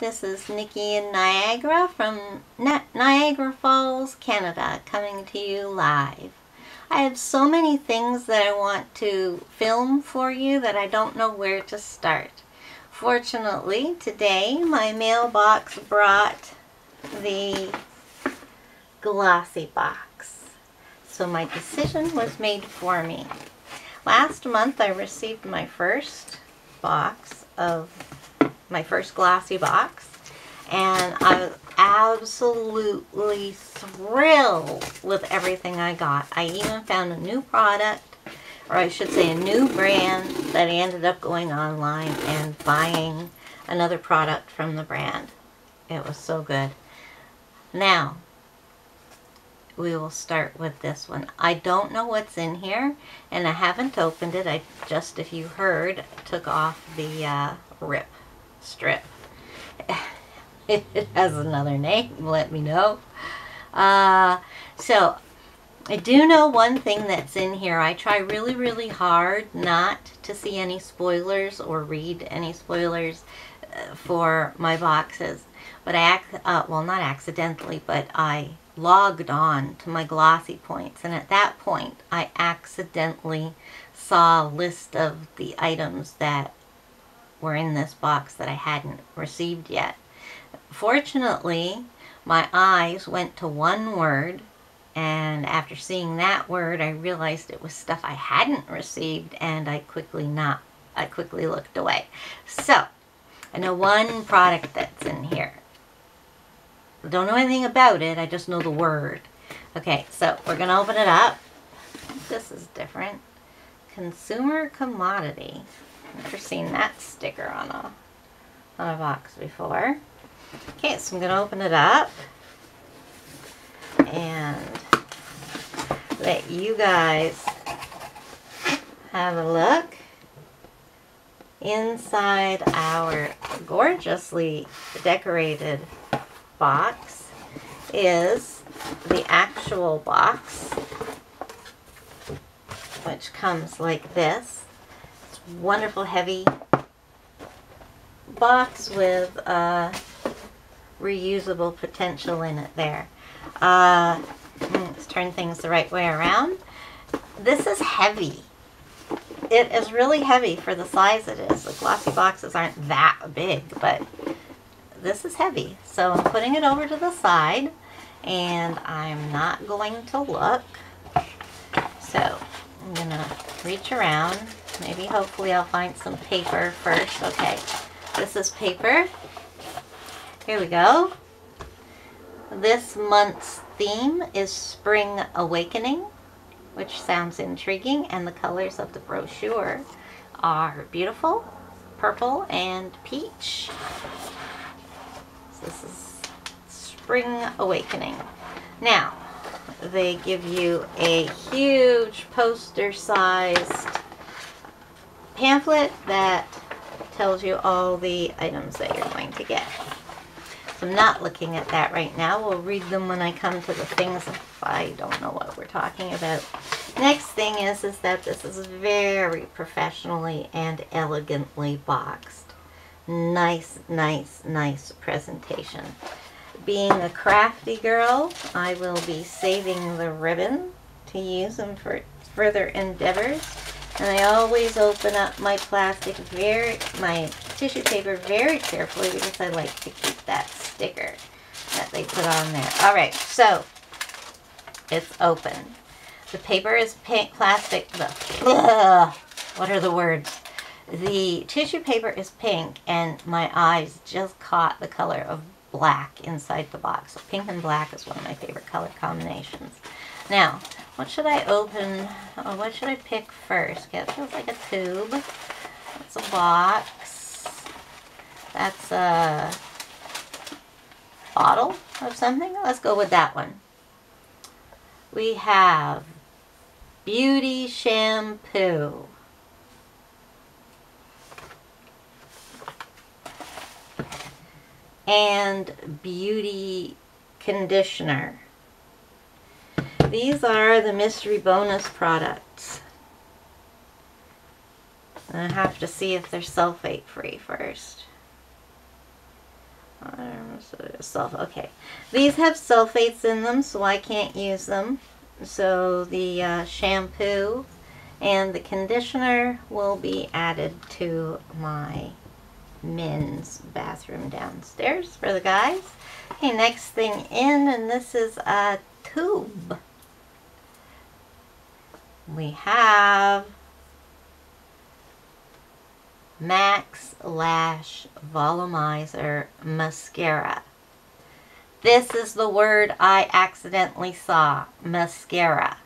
This is Nikki in Niagara from Niagara Falls, Canada, coming to you live. I have so many things that I want to film for you that I don't know where to start. Fortunately, today my mailbox brought the Glossy Box, so my decision was made for me. Last month I received my first box of my first Glossy Box, and I was absolutely thrilled with everything I got. I even found a new product, or I should say a new brand, that I ended up going online and buying another product from the brand. It was so good. Now, we will start with this one. I don't know what's in here, and I haven't opened it. I just, if you heard, took off the rip strip. It has another name, let me know. So, I do know one thing that's in here. I try really, really hard not to see any spoilers or read any spoilers for my boxes. But I, not accidentally, but I logged on to my Glossy Points. And at that point, I accidentally saw a list of the items that were in this box that I hadn't received yet. Fortunately, my eyes went to one word, and after seeing that word, I realized it was stuff I hadn't received, and I quickly looked away. So, I know one product that's in here. I don't know anything about it, I just know the word. Okay, so we're gonna open it up. This is different. Consumer commodity. I've never seen that sticker on a box before. Okay, so I'm gonna open it up and let you guys have a look inside our gorgeously decorated box. Is the actual box, which comes like this. It's a wonderful heavy box with reusable potential in it there. Let's turn things the right way around. This is heavy. It is really heavy for the size it is. The Glossy Boxes aren't that big, but this is heavy. So I'm putting it over to the side, and I'm not going to look. So I'm gonna reach around. Maybe hopefully I'll find some paper first. Okay, this is paper. Here we go. This month's theme is Spring Awakening, which sounds intriguing, and the colors of the brochure are beautiful, purple and peach. So this is Spring Awakening. Now, they give you a huge poster-sized pamphlet that tells you all the items that you're going to get. I'm not looking at that right now. We'll read them when I come to the things if I don't know what we're talking about. Next thing is that this is very professionally and elegantly boxed. Nice, nice, nice presentation. Being a crafty girl, I will be saving the ribbon to use them for further endeavors. And I always open up my tissue paper very carefully because I like to keep that sticker that they put on there. Alright, so it's open. The paper is plastic. What are the words? The tissue paper is pink, and my eyes just caught the color of black inside the box. So pink and black is one of my favorite color combinations. Now, what should I open? Or what should I pick first? It feels like a tube. It's a box. That's a bottle of something. Let's go with that one. We have beauty shampoo. And beauty conditioner. These are the mystery bonus products. I have to see if they're sulfate free first. Okay, these have sulfates in them, so I can't use them. So the shampoo and the conditioner will be added to my men's bathroom downstairs for the guys. Okay, next thing in, and this is a tube. We have Max Lash Volumizer Mascara. This is the word I accidentally saw, mascara.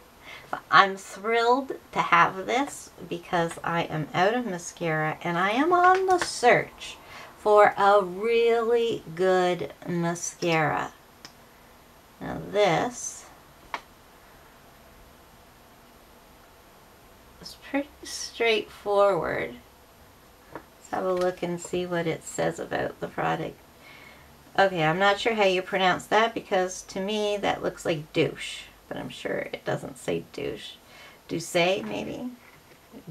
I'm thrilled to have this because I am out of mascara and I am on the search for a really good mascara. Now this is pretty straightforward. Let's have a look and see what it says about the product. Okay, I'm not sure how you pronounce that because to me that looks like douche. But I'm sure it doesn't say douche. Doucce, maybe?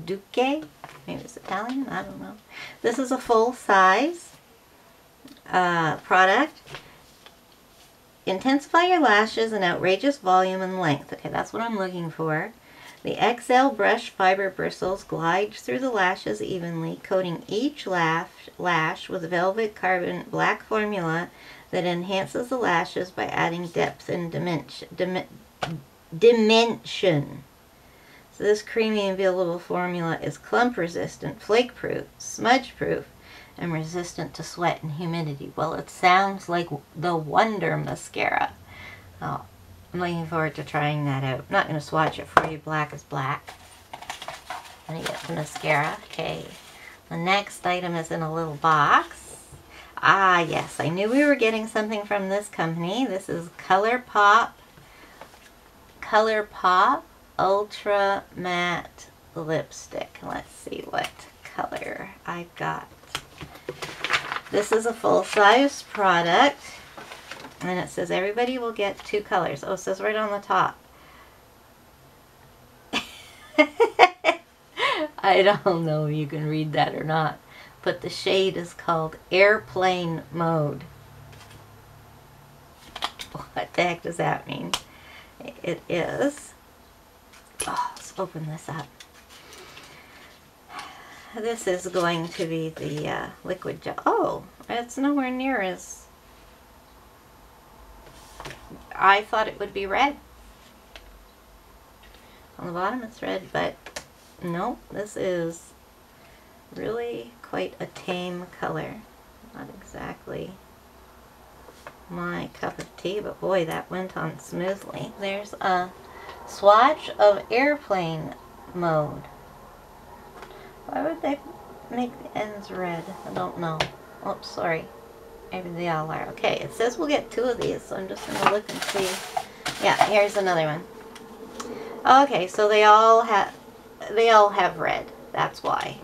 Doucce? Maybe it's Italian? I don't know. This is a full-size product. Intensify your lashes in outrageous volume and length. Okay, that's what I'm looking for. The XL brush fiber bristles glide through the lashes evenly, coating each lash with velvet carbon black formula that enhances the lashes by adding depth and dimension. So this creamy and buildable formula is clump resistant, flake proof, smudge proof, and resistant to sweat and humidity. Well, it sounds like the Wonder Mascara. Oh, I'm looking forward to trying that out. I'm not going to swatch it for you. Black is black. I'm going to get the mascara. Okay. The next item is in a little box. Ah, yes, I knew we were getting something from this company. This is ColourPop Ultra Matte Lipstick. Let's see what color I've got. This is a full-size product, and it says everybody will get 2 colors. Oh, it says right on the top. I don't know if you can read that or not. But the shade is called Airplane Mode. What the heck does that mean? It is. Oh, let's open this up. This is going to be the liquid gel. Oh, it's nowhere near as. I thought it would be red. On the bottom it's red, but no, this is really quite a tame color. Not exactly my cup of tea, but boy, that went on smoothly. There's a swatch of Airplane Mode. Why would they make the ends red? I don't know. Oops, sorry. Maybe they all are. Okay, it says we'll get 2 of these, so I'm just going to look and see. Yeah, here's another one. Okay, so they all have red. That's why.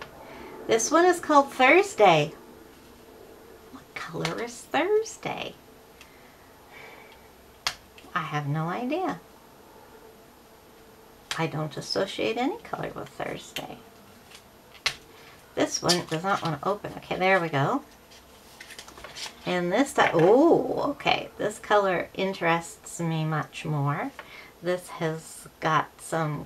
This one is called Thursday. What color is Thursday? I have no idea. I don't associate any color with Thursday. This one does not want to open. Okay, there we go. And this time, oh, okay. This color interests me much more. This has got some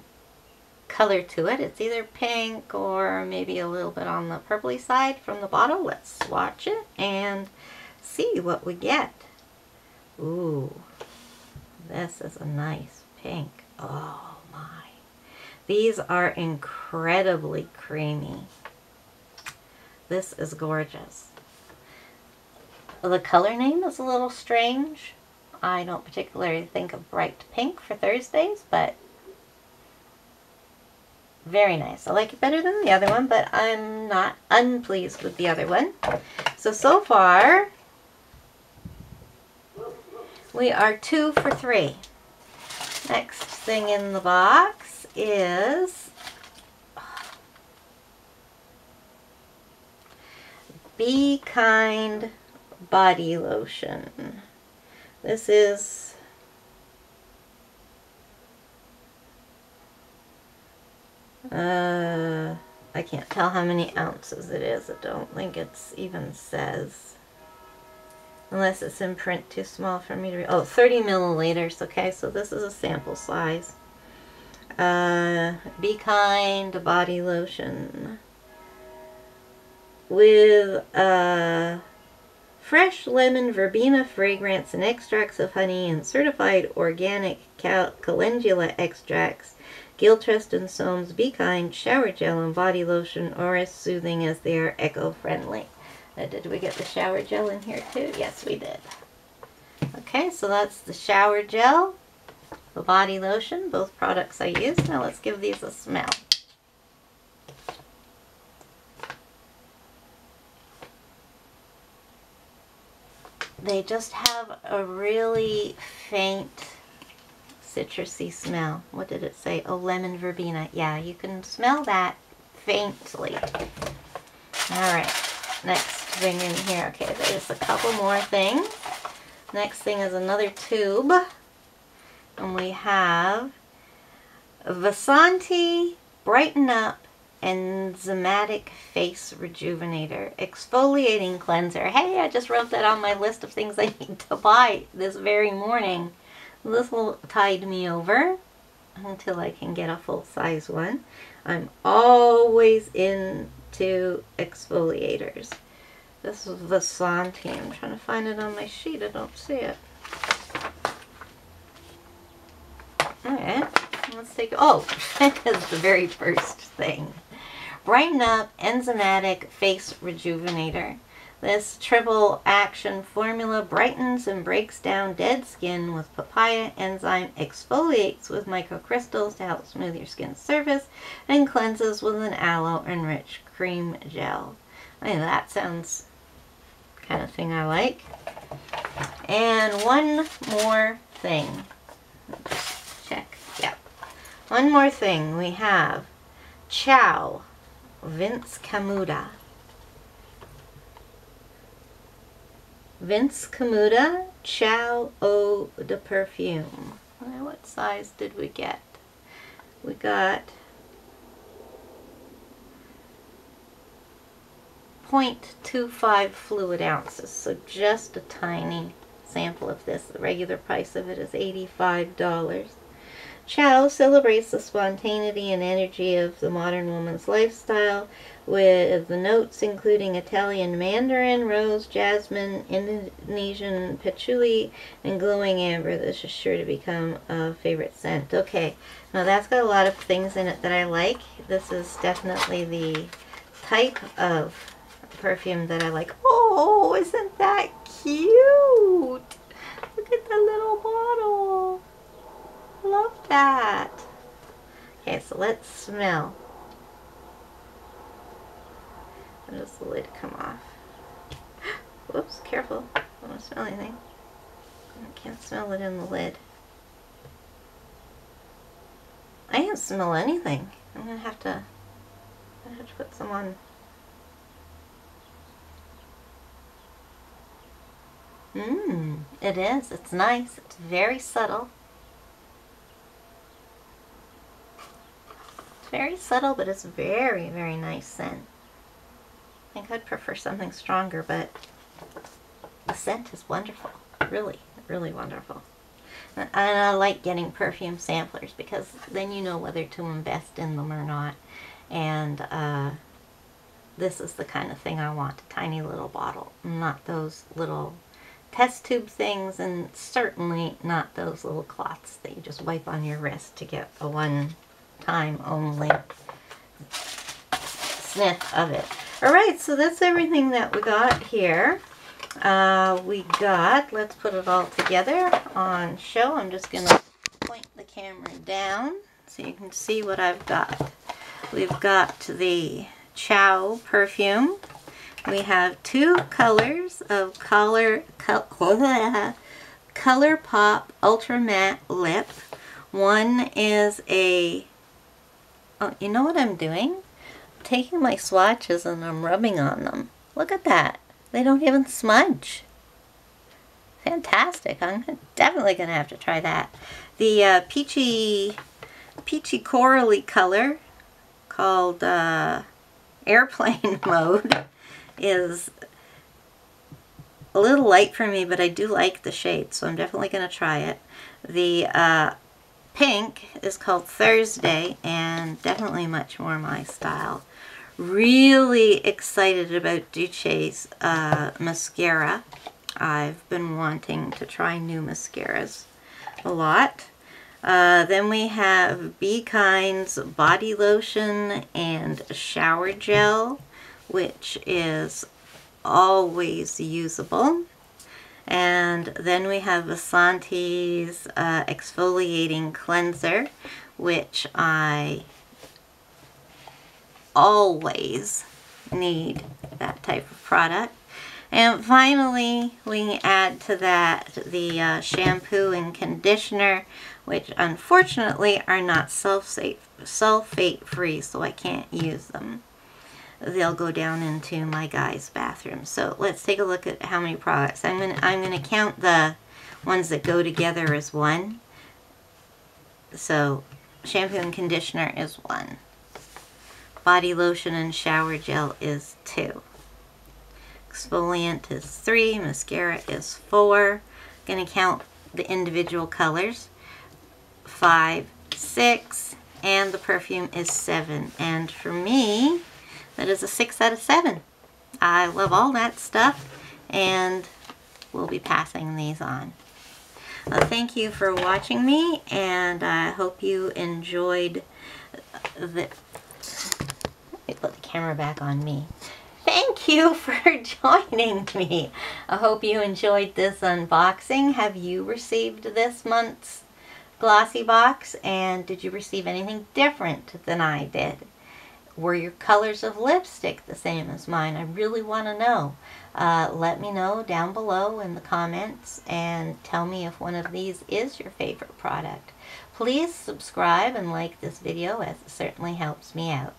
color to it. It's either pink or maybe a little bit on the purpley side from the bottle. Let's swatch it and see what we get. Ooh, this is a nice pink. Oh my. These are incredibly creamy. This is gorgeous. The color name is a little strange. I don't particularly think of bright pink for Thursdays, but very nice. I like it better than the other one, but I'm not unpleased with the other one. So far, we are 2 for 3. Next thing in the box is Be Kind Body Lotion. This is I can't tell how many ounces it is. I don't think it's even says. unless it's in print too small for me to read. Oh, 30 milliliters. Okay, so this is a sample size. Be Kind body lotion with fresh lemon verbena fragrance and extracts of honey and certified organic calendula extracts. Gilchrist and Soames Be Kind shower gel and body lotion are as soothing as they are eco-friendly. Did we get the shower gel in here too? Yes, we did. Okay, so that's the shower gel, the body lotion, both products I used. Now let's give these a smell. They just have a really faint citrusy smell. What did it say? Oh, lemon verbena. Yeah, you can smell that faintly. Alright, next thing in here. Okay, there's a couple more things. Next thing is another tube. And we have Vasanti Brighten Up Enzymatic Face Rejuvenator Exfoliating Cleanser. Hey, I just wrote that on my list of things I need to buy this very morning. This will tide me over until I can get a full-size one. I'm always into exfoliators. This is Vasanti. I'm trying to find it on my sheet. I don't see it. Alright, let's take... Oh, that is the very first thing. Brighten Up Enzymatic Face Rejuvenator. This triple action formula brightens and breaks down dead skin with papaya enzyme, exfoliates with microcrystals to help smooth your skin's surface, and cleanses with an aloe-enriched cream gel. I mean, that sounds kind of thing I like. And one more thing. Let's check. Yep. One more thing. We have Ciao, Vince Camuto Ciao Eau de Perfume. Now, what size did we get? We got 0.25 fluid ounces, so just a tiny sample of this. The regular price of it is $85. Ciao celebrates the spontaneity and energy of the modern woman's lifestyle with the notes including Italian mandarin, rose, jasmine, Indonesian patchouli, and glowing amber. This is sure to become a favorite scent. Okay, now that's got a lot of things in it that I like. This is definitely the type of perfume that I like. Oh, isn't that cute? Look at the little bottle. Love that. Okay, so let's smell. I'll just let it come off. Whoops, careful. I don't want to smell anything. I can't smell it in the lid. I didn't smell anything. I'm going to have to put some on. Mmm, it is. It's nice. It's very subtle. Very subtle, but it's very, very nice scent. I think I'd prefer something stronger, but the scent is wonderful. Really, really wonderful. And I like getting perfume samplers because then you know whether to invest in them or not. And this is the kind of thing I want, a tiny little bottle. Not those little test tube things, and certainly not those little clots that you just wipe on your wrist to get a one-time only sniff of it. Alright, so that's everything that we got here. We got, let's put it all together on show. I'm just going to point the camera down so you can see what I've got. We've got the Ciao perfume. We have two colors of ColourPop Ultra Matte Lip. One is a... Oh, you know what I'm doing? I'm taking my swatches and I'm rubbing on them. Look at that. They don't even smudge. Fantastic. I'm definitely going to have to try that. The peachy corally color called Airplane Mode is a little light for me, but I do like the shade, so I'm definitely going to try it. The pink is called Thursday, and definitely much more my style. Really excited about Doucce's mascara. I've been wanting to try new mascaras a lot. Then we have Be Kind's body lotion and shower gel, which is always usable. And then we have Vasanti's exfoliating cleanser, which I always need that type of product. And finally, we can add to that the shampoo and conditioner, which unfortunately are not sulfate-free, so I can't use them. They'll go down into my guy's bathroom. So let's take a look at how many products. I'm gonna count the ones that go together as one. So shampoo and conditioner is one. Body lotion and shower gel is two. Exfoliant is three. Mascara is four. I'm gonna count the individual colors. 5, 6, and the perfume is 7. And for me, that is a 6 out of 7. I love all that stuff, and we'll be passing these on. Well, thank you for watching me, and I hope you enjoyed the... Wait, let the camera back on me. Thank you for joining me. I hope you enjoyed this unboxing. Have you received this month's Glossy Box, and did you receive anything different than I did? Were your colors of lipstick the same as mine? I really want to know. Let me know down below in the comments and tell me if one of these is your favorite product. Please subscribe and like this video, as it certainly helps me out.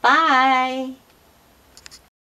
Bye!